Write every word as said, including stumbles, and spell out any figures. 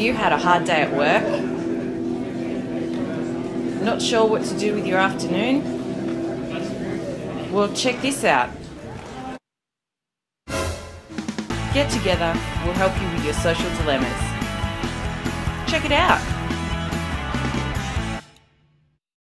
you had a hard day at work, not sure what to do with your afternoon, well, check this out. Get Together will help you with your social dilemmas. Check it out.